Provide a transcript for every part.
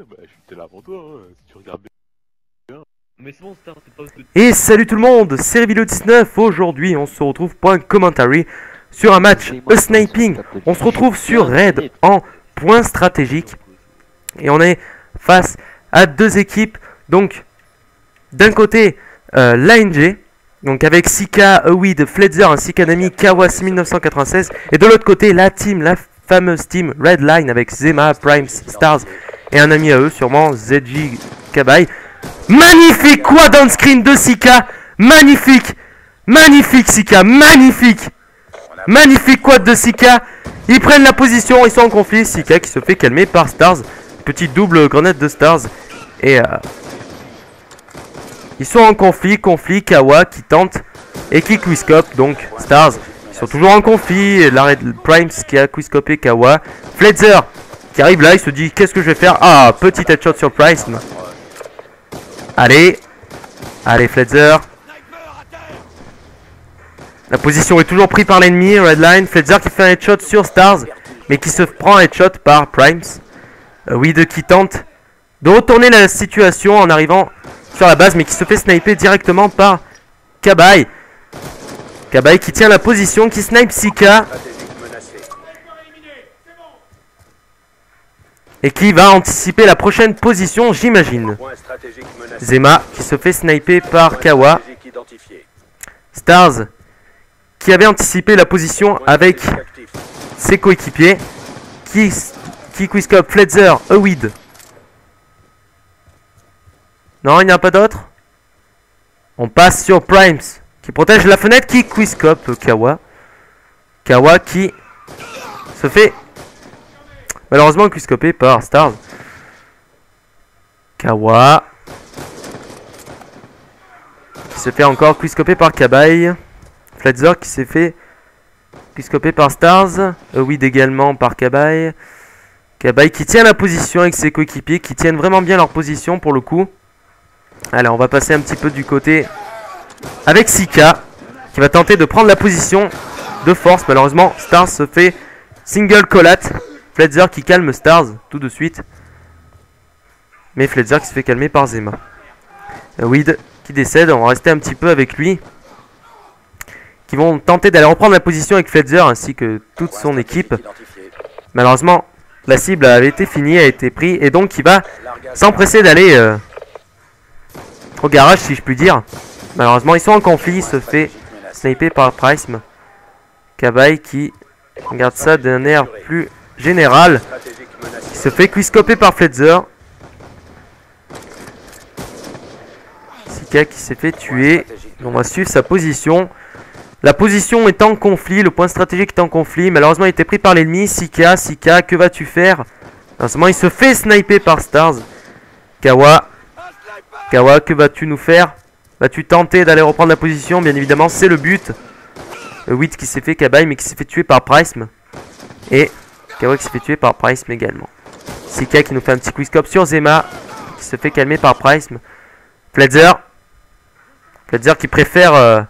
sûr, bah j'étais là avant toi, hein, si tu regardes bien. Mais c'est bon, c'est pas parce que... Et salut tout le monde, c'est Revillo19, aujourd'hui on se retrouve pour un commentary sur un match sniping. On se retrouve sur Red en point stratégique. Et on est face à deux équipes, donc d'un côté l'ANG, donc avec Sika, Awid, Fletzer, ainsi qu'Anami, Kawas 1996. Et de l'autre côté la team, la fameuse team Red Line avec Zema, Primes, Stars et un ami à eux sûrement, ZG Kabai. Magnifique quad on screen de Sika. Magnifique. Magnifique Sika. Magnifique. Magnifique quad de Sika. Ils prennent la position, ils sont en conflit. Sika qui se fait calmer par Stars. Petite double grenade de Stars. Et ils sont en conflit. Kawa qui tente et qui quizcope. Donc Stars sont toujours en conflit, l'arrêt de Primes qui a quizcopé Kawa. Fletzer qui arrive là, il se dit qu'est-ce que je vais faire. Ah, petit headshot sur Primes. Allez, allez Fletzer. La position est toujours prise par l'ennemi, Redline. Fletzer qui fait un headshot sur Stars, mais qui se prend un headshot par Primes. Wid qui tente de retourner la situation en arrivant sur la base, mais qui se fait sniper directement par Kabai. Kabai qui tient la position, qui snipe Sika. Et qui va anticiper la prochaine position, j'imagine. Zema qui se fait sniper par Kawa. Stars qui avait anticipé la position avec ses coéquipiers. Qui quizcope Fletzer, Awid. Non, il n'y a pas d'autre. On passe sur Primes, qui protège la fenêtre, qui quizcope Kawa. Kawa qui se fait malheureusement quizcopé par Stars. Kawa qui se fait encore quizcopé par Kabai. Fletzer qui s'est fait quizcopé par Stars. Awid également par Kabai. Kabai qui tient la position avec ses coéquipiers, qui tiennent vraiment bien leur position pour le coup. Alors on va passer un petit peu du côté avec Sika qui va tenter de prendre la position de force. Malheureusement Stars se fait single collat. Fletzer qui calme Stars tout de suite, mais Fletzer qui se fait calmer par Zema. Wid qui décède. On va rester un petit peu avec lui, qui vont tenter d'aller reprendre la position avec Fletzer ainsi que toute son équipe. Malheureusement la cible avait été finie, a été prise, et donc il va s'empresser d'aller au garage si je puis dire. Malheureusement ils sont en conflit, il se fait sniper par Prism. Kabai qui regarde ça d'un air plus général, il se fait quizcoper par Fletzer. Sika qui s'est fait tuer. On va suivre sa position. La position est en conflit, le point stratégique est en conflit. Malheureusement il était pris par l'ennemi. Sika, que vas-tu faire? Malheureusement il se fait sniper par Stars. Kawa, que vas-tu nous faire? Vas-tu tenter d'aller reprendre la position? Bien évidemment, c'est le but. Wid qui s'est fait Kabai, mais qui s'est fait tuer par Prism. Et Kawa qui s'est fait tuer par Prism également. Sika qui nous fait un petit quizcope sur Zema, qui se fait calmer par Prism. Fletzer qui préfère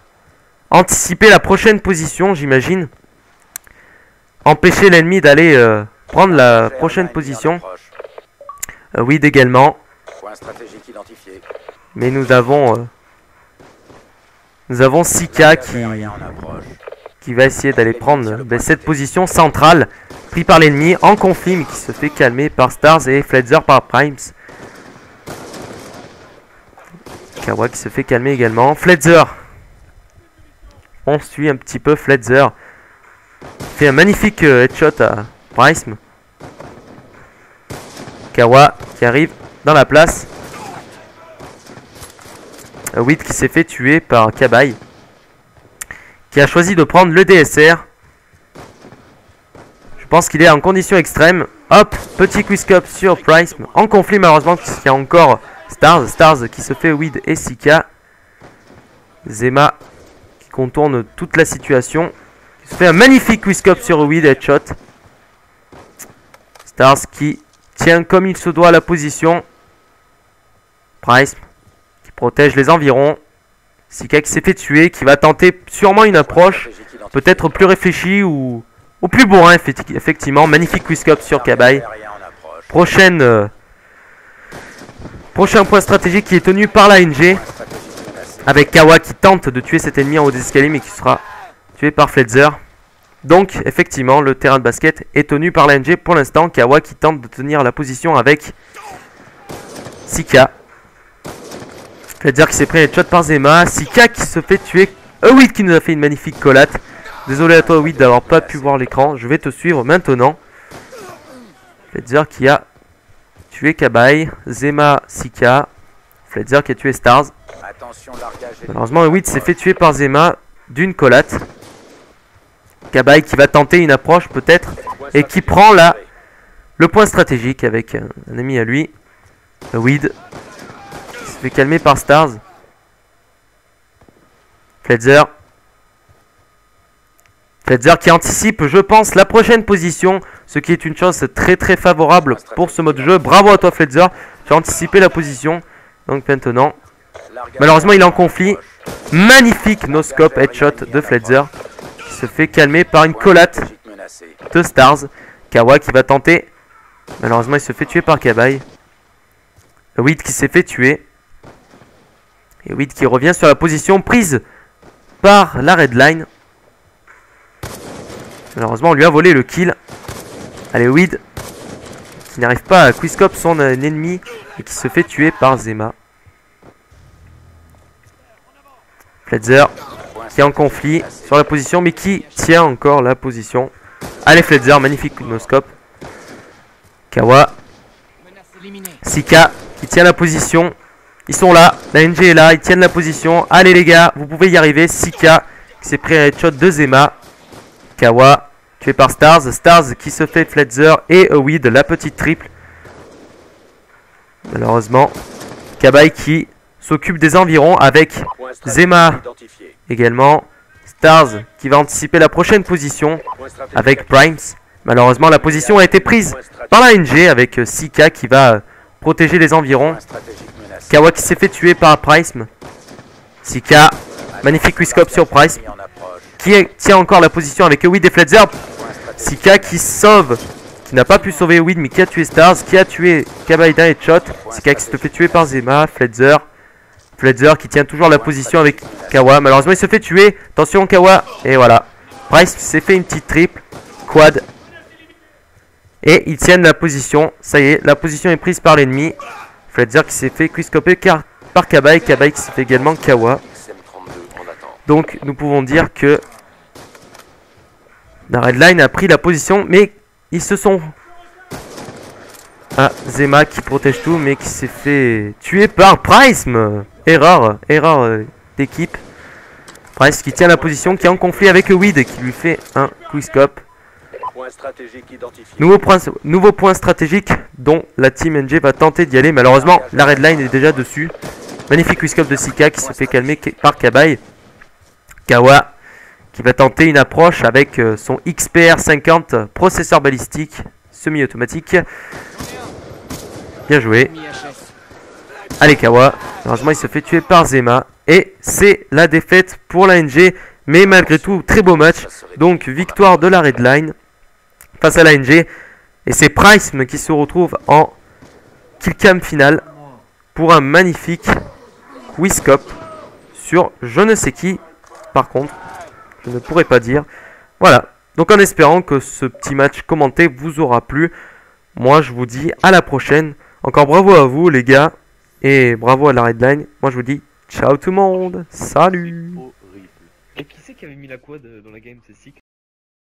anticiper la prochaine position, j'imagine. Empêcher l'ennemi d'aller prendre la prochaine position. Wid également. Stratégique identifiée. Mais nous avons Sika qui va essayer d'aller prendre cette position centrale, pris par l'ennemi en conflit, mais qui se fait calmer par Stars et Fletzer par Primes. Kawa qui se fait calmer également. Fletzer, on suit un petit peu Fletzer, fait un magnifique headshot à Prism. Kawa qui arrive dans la place. Wid qui s'est fait tuer par Kabai, qui a choisi de prendre le DSR. Je pense qu'il est en condition extrême. Hop, petit quizcope sur Price. En conflit malheureusement, puisqu'il y a encore Stars. Stars qui se fait Wid et Sika. Zema qui contourne toute la situation. Il se fait un magnifique quizcope sur Wid, headshot. Stars qui tient comme il se doit la position. Price qui protège les environs. Sika qui s'est fait tuer, qui va tenter sûrement une approche peut-être plus réfléchie ou plus bourrin, effectivement. Magnifique quizcope sur Kabai. Prochaine Prochain point stratégique qui est tenu par l'ANG, avec Kawa qui tente de tuer cet ennemi en haut des escaliers mais qui sera tué par Fletzer. Donc effectivement le terrain de basket est tenu par l'ANG pour l'instant. Kawa qui tente de tenir la position avec Sika. Fletzer qui s'est pris un shot par Zema. Sika qui se fait tuer. Ewid qui nous a fait une magnifique collate. Désolé à toi Ewid d'avoir pas pu voir l'écran. Je vais te suivre maintenant. Fletzer qui a tué Kabai, Zema, Sika, Fletzer qui a tué Stars. Malheureusement Ewid s'est fait tuer par Zema d'une collate. Kabai qui va tenter une approche peut-être et qui prend là le point stratégique avec un ami à lui. Ewid qui se fait calmer par Stars. Fletzer. Fletzer qui anticipe, je pense, la prochaine position, ce qui est une chose très favorable pour ce mode de jeu. Bravo à toi Fletzer, tu as anticipé la position. Donc maintenant, malheureusement il est en conflit. Magnifique no scope headshot de Fletzer qui se fait calmer par une collate de Stars. Kawa qui va tenter, malheureusement il se fait tuer par Kabai. Ewid qui s'est fait tuer. Et Ewid qui revient sur la position prise par la Red Line. Malheureusement on lui a volé le kill. Allez Ewid qui n'arrive pas à quickscope son ennemi et qui se fait tuer par Zema. Fletzer qui est en conflit sur la position mais qui tient encore la position. Allez Fletzer, magnifique coup de no-scope. Kawa, Sika qui tient la position. Ils sont là, la NG est là, ils tiennent la position. Allez les gars, vous pouvez y arriver. Sika qui s'est pris un headshot de Zema. Kawa tué par Stars. Stars qui se fait Fletzer et Ewid, la petite triple. Malheureusement, Kabai qui s'occupe des environs avec Zema également. Stars qui va anticiper la prochaine position avec Primes. Malheureusement, la position a été prise par la NG avec Sika qui va protéger les environs. Kawa qui s'est fait tuer par Primes. Sika, magnifique quickscope sur Primes, qui tient encore la position avec Ewid et Fletzer. Sika qui sauve, qui n'a pas pu sauver Ewid mais qui a tué Stars, qui a tué Kabai d'un headshot. Sika qui se fait tuer par Zema. Fletzer, qui tient toujours la position avec Kawa. Malheureusement il se fait tuer. Attention Kawa. Et voilà, Price s'est fait une petite triple, quad, et ils tiennent la position. Ça y est, la position est prise par l'ennemi. Fletzer qui s'est fait quickscoper par Kabai. Kabai qui s'est fait également Kawa. Donc nous pouvons dire que la Red Line a pris la position, mais ils se sont... Ah, Zema qui protège tout, mais qui s'est fait tuer par Prism. Erreur d'équipe. Price qui tient la position, qui est en conflit avec Ewid, qui lui fait un quickscope. Nouveau point stratégique dont la team NG va tenter d'y aller. Malheureusement, la Red Line est déjà dessus. Magnifique quickscope de Sika qui se fait calmer par Kabai. Kawa qui va tenter une approche avec son XPR50, processeur balistique semi-automatique. Bien joué. Allez Kawa, malheureusement il se fait tuer par Zema et c'est la défaite pour la NG, mais malgré tout très beau match. Donc victoire de la Red Line face à la NG, et c'est Prism qui se retrouve en killcam finale pour un magnifique quickscope sur je ne sais qui. Par contre, je ne pourrais pas dire. Voilà, donc en espérant que ce petit match commenté vous aura plu, moi je vous dis à la prochaine. Encore bravo à vous les gars, et bravo à la Red Line. Moi je vous dis ciao tout le monde, salut. Et qui c'est qui avait mis la quad dans la game, c'est Sick.